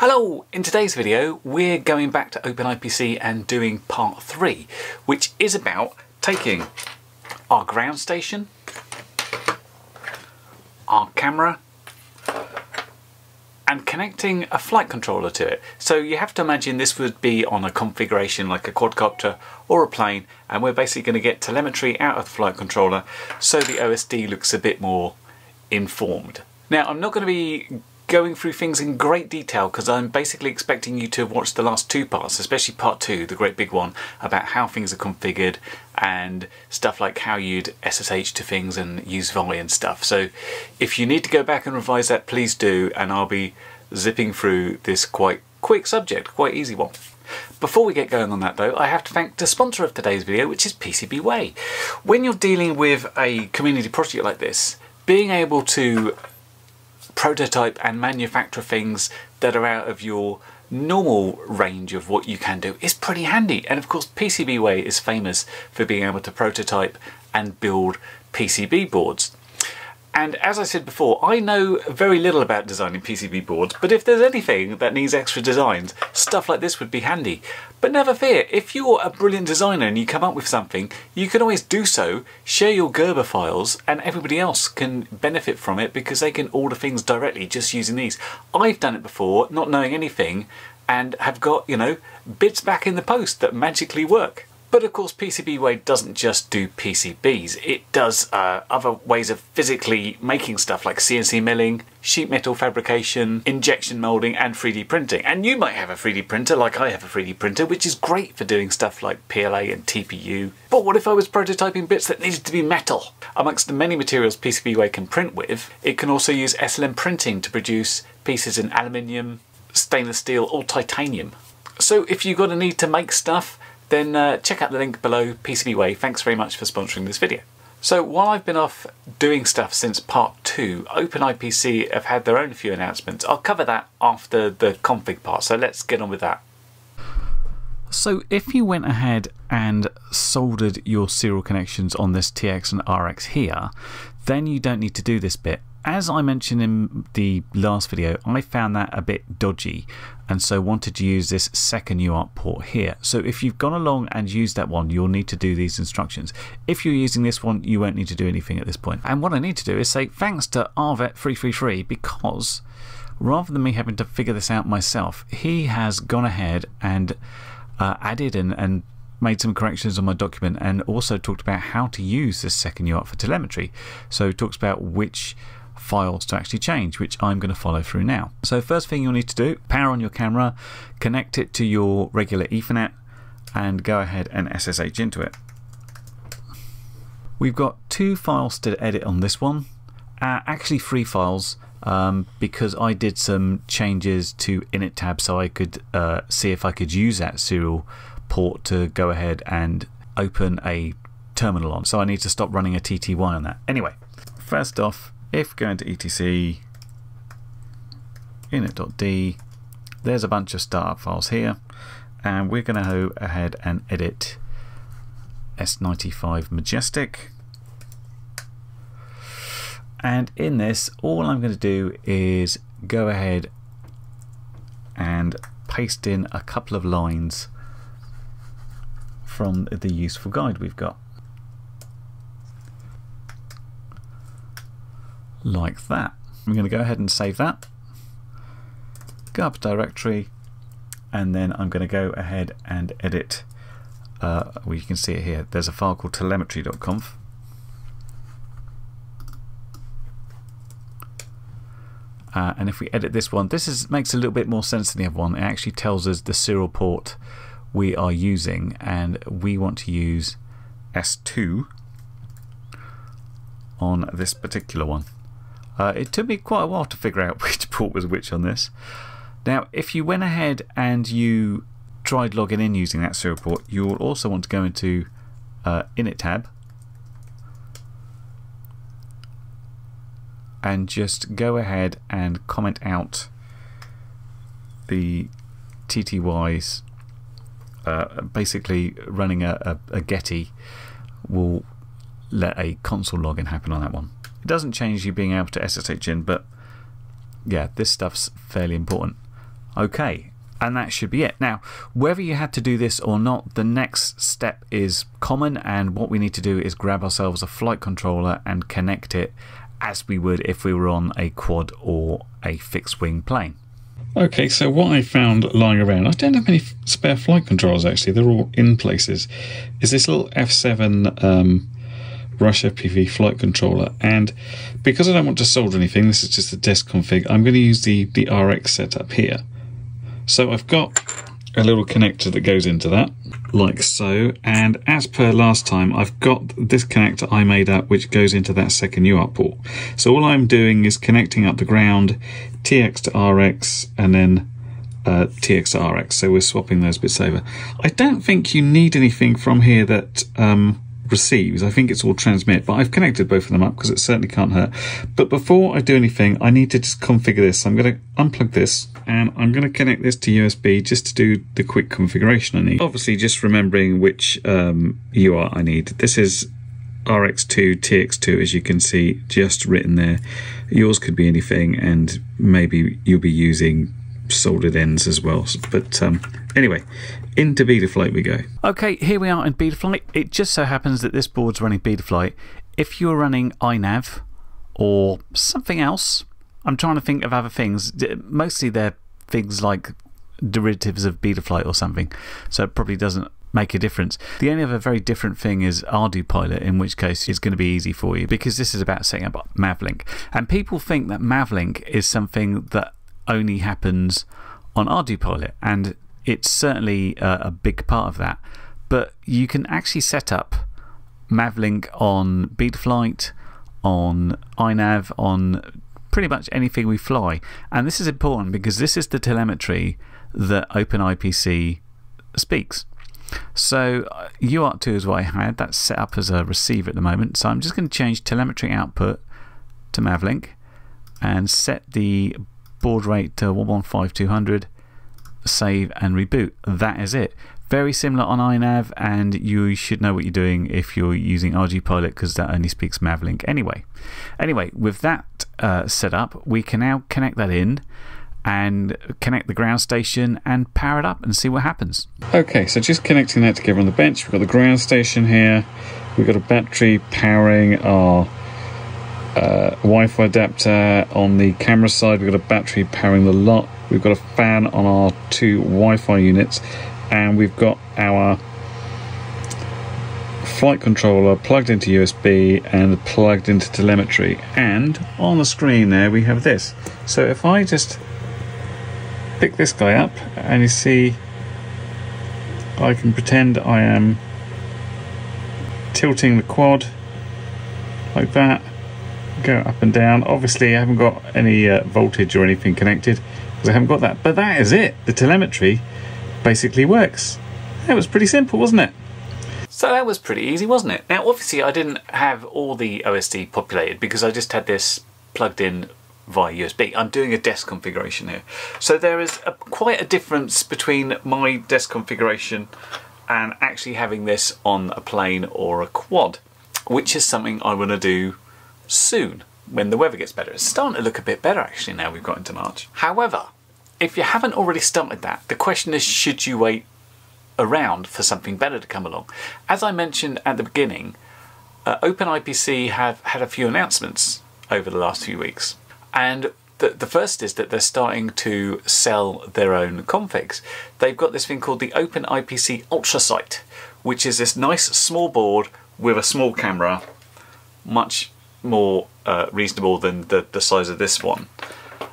Hello! In today's video we're going back to OpenIPC and doing part 3, which is about taking our ground station, our camera, and connecting a flight controller to it. So you have to imagine this would be on a configuration like a quadcopter or a plane, and we're basically going to get telemetry out of the flight controller so the OSD looks a bit more informed. Now I'm not going to be going through things in great detail because I'm basically expecting you to watch the last two parts, especially part 2, the great big one about how things are configured and stuff like how you'd SSH to things and use VI and stuff. So if you need to go back and revise that, please do, and I'll be zipping through this quite quick subject, quite easy one. Before we get going on that though, I have to thank the sponsor of today's video, which is PCBWay. When you're dealing with a community project like this, being able to prototype and manufacture things that are out of your normal range of what you can do is pretty handy. And of course PCBWay is famous for being able to prototype and build PCB boards. And as I said before, I know very little about designing PCB boards, but if there's anything that needs extra designs, stuff like this would be handy. But never fear, if you're a brilliant designer and you come up with something, you can always do so, share your Gerber files, and everybody else can benefit from it because they can order things directly just using these. I've done it before, not knowing anything, and have got, you know, bits back in the post that magically work. But of course PCBWay doesn't just do PCBs, it does other ways of physically making stuff like CNC milling, sheet metal fabrication, injection moulding and 3D printing. And you might have a 3D printer like I have a 3D printer, which is great for doing stuff like PLA and TPU. But what if I was prototyping bits that needed to be metal? Amongst the many materials PCBWay can print with, it can also use SLM printing to produce pieces in aluminium, stainless steel or titanium. So if you've got a need to make stuff, then check out the link below, PCBWay. Thanks very much for sponsoring this video. So while I've been off doing stuff since part 2, OpenIPC have had their own few announcements. I'll cover that after the config part, so let's get on with that. So if you went ahead and soldered your serial connections on this TX and RX here, then you don't need to do this bit. As I mentioned in the last video, I found that a bit dodgy and so wanted to use this second UART port here. So if you've gone along and used that one, you'll need to do these instructions. If you're using this one, you won't need to do anything at this point. And what I need to do is say thanks to Arvet333, because rather than me having to figure this out myself, he has gone ahead and added and made some corrections on my document, and also talked about how to use this second UART for telemetry. So it talks about which files to actually change, which I'm going to follow through now. So first thing you'll need to do, power on your camera, connect it to your regular Ethernet, and go ahead and SSH into it. We've got two files to edit on this one, actually three files, because I did some changes to init tab so I could see if I could use that serial port to go ahead and open a terminal on. So I need to stop running a TTY on that. Anyway, first off, if going to etc init.d, there's a bunch of startup files here, and we're going to go ahead and edit S95 Majestic. And in this, all I'm going to do is go ahead and paste in a couple of lines from the useful guide we've got. Like that. I'm going to go ahead and save that, go up directory, and then I'm going to go ahead and edit, well, you can see it here, there's a file called telemetry.conf, and if we edit this one, this makes a little bit more sense than the other one. It actually tells us the serial port we are using, and we want to use S2 on this particular one. It took me quite a while to figure out which port was which on this. Now, if you went ahead and you tried logging in using that serial port, you'll also want to go into Init tab and just go ahead and comment out the TTYs. Basically, running a Getty will let a console login happen on that one. It doesn't change you being able to SSH in, but yeah, this stuff's fairly important. Okay, and that should be it. Now, whether you had to do this or not, the next step is common, and what we need to do is grab ourselves a flight controller and connect it as we would if we were on a quad or a fixed wing plane. Okay, so what I found lying around, I don't have many spare flight controllers actually, they're all in places, is this little F7 Rush FPV flight controller. And because I don't want to solder anything, this is just a desk config, I'm going to use the RX setup here. So I've got a little connector that goes into that, like so, and as per last time, I've got this connector I made up which goes into that second UART port. So all I'm doing is connecting up the ground, TX to RX, and then TX to RX, so we're swapping those bits over. I don't think you need anything from here that receives, I think it's all transmit, but I've connected both of them up because it certainly can't hurt. But before I do anything, I need to just configure this. I'm going to unplug this and I'm going to connect this to USB just to do the quick configuration I need. Obviously just remembering which UART I need. This is RX2, TX2, as you can see, just written there. Yours could be anything, and maybe you'll be using soldered ends as well, but anyway, into Betaflight we go. Okay, here we are in Betaflight. It just so happens that this board's running Betaflight. If you're running iNav or something else, I'm trying to think of other things, mostly they're things like derivatives of Betaflight or something, so it probably doesn't make a difference. The only other very different thing is ArduPilot, in which case it's going to be easy for you, because this is about setting up Mavlink. And people think that Mavlink is something that only happens on ArduPilot, and it's certainly a big part of that, but you can actually set up Mavlink on Betaflight, on iNav, on pretty much anything we fly. And this is important because this is the telemetry that OpenIPC speaks. So UART2 is what I had, that's set up as a receiver at the moment, so I'm just going to change telemetry output to Mavlink and set the board rate to 115200, save and reboot. That is it. Very similar on iNav, and you should know what you're doing if you're using ArduPilot, because that only speaks Mavlink anyway. Anyway, with that set up, we can now connect that in and connect the ground station and power it up and see what happens. Okay, so just connecting that together on the bench, we've got the ground station here, we've got a battery powering our Wi-Fi adapter. On the camera side, we've got a battery powering the lot, we've got a fan on our two Wi-Fi units, and we've got our flight controller plugged into USB and plugged into telemetry. And on the screen there we have this. So if I just pick this guy up, and you see I can pretend I am tilting the quad like that, go up and down. Obviously I haven't got any voltage or anything connected because I haven't got that, but that is it. The telemetry basically works. It was pretty simple, wasn't it? So that was pretty easy, wasn't it? Now obviously I didn't have all the OSD populated because I just had this plugged in via USB. I'm doing a desk configuration here, so there is quite a difference between my desk configuration and actually having this on a plane or a quad, which is something I want to do soon when the weather gets better. It's starting to look a bit better actually now we've got into March. However, if you haven't already started that, the question is, should you wait around for something better to come along? As I mentioned at the beginning, OpenIPC have had a few announcements over the last few weeks, and the first is that they're starting to sell their own configs. They've got this thing called the OpenIPC Ultrasite, which is this nice small board with a small camera, much more reasonable than the size of this one,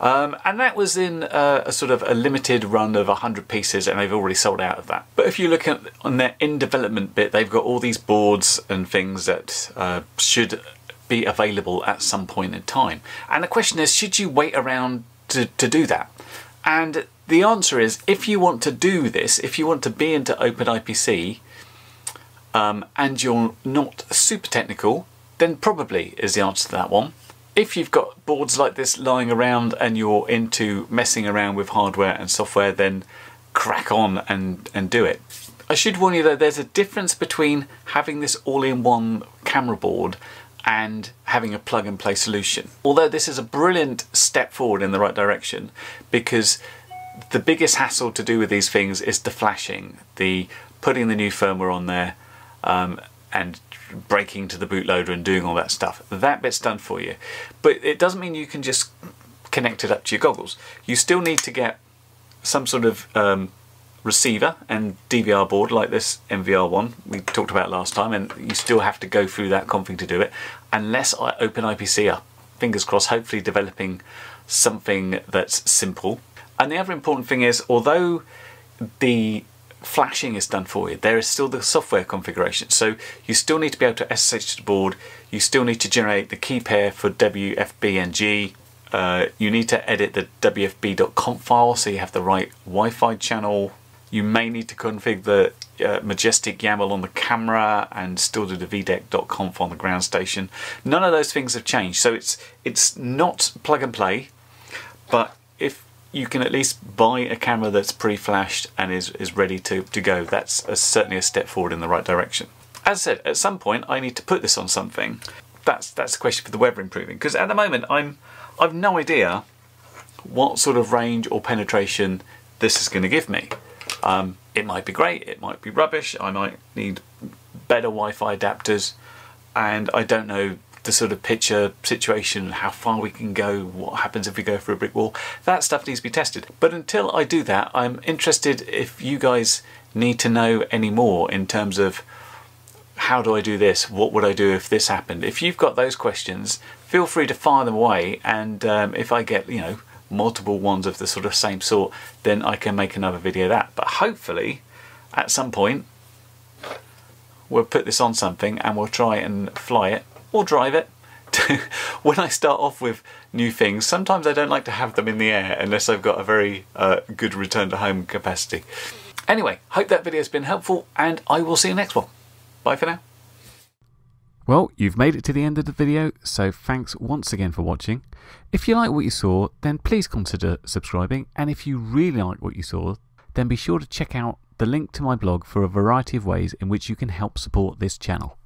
and that was in a sort of a limited run of 100 pieces, and they've already sold out of that. But if you look at on their in development bit, they've got all these boards and things that should be available at some point in time, and the question is, should you wait around to do that? And the answer is, if you want to do this, if you want to be into OpenIPC and you're not super technical, then probably is the answer to that one. If you've got boards like this lying around and you're into messing around with hardware and software, then crack on and do it. I should warn you though, there's a difference between having this all-in-one camera board and having a plug-and-play solution. Although this is a brilliant step forward in the right direction, because The biggest hassle to do with these things is the flashing, the putting the new firmware on there and breaking to the bootloader and doing all that stuff. That bit's done for you. But it doesn't mean you can just connect it up to your goggles. You still need to get some sort of receiver and DVR board like this MVR1 we talked about last time, and you still have to go through that config to do it, unless I open IPC up. Fingers crossed, hopefully developing something that's simple. And the other important thing is, although the flashing is done for you, there is still the software configuration. So you still need to be able to SSH to the board, you still need to generate the key pair for WFBNG, you need to edit the WFB.conf file so you have the right Wi-Fi channel. You may need to configure the Majestic YAML on the camera and still do the vdec.conf on the ground station. None of those things have changed, so it's not plug and play, but if you can at least buy a camera that's pre-flashed and is ready to go, that's certainly a step forward in the right direction. As I said, at some point I need to put this on something. That's the question for the weather improving, because at the moment I've no idea what sort of range or penetration this is going to give me. It might be great, it might be rubbish, I might need better Wi-Fi adapters, and I don't know the sort of picture situation, how far we can go, what happens if we go through a brick wall. That stuff needs to be tested. But until I do that, I'm interested if you guys need to know any more in terms of how do I do this, what would I do if this happened. If you've got those questions, feel free to fire them away, and if I get, you know, multiple ones of the sort of same sort, then I can make another video of that. But hopefully at some point we'll put this on something and we'll try and fly it or drive it. When I start off with new things, sometimes I don't like to have them in the air unless I've got a very good return to home capacity. Anyway, hope that video has been helpful, and I will see you next one. Bye for now. Well, you've made it to the end of the video, so thanks once again for watching. If you like what you saw, then please consider subscribing, and if you really like what you saw, then be sure to check out the link to my blog for a variety of ways in which you can help support this channel.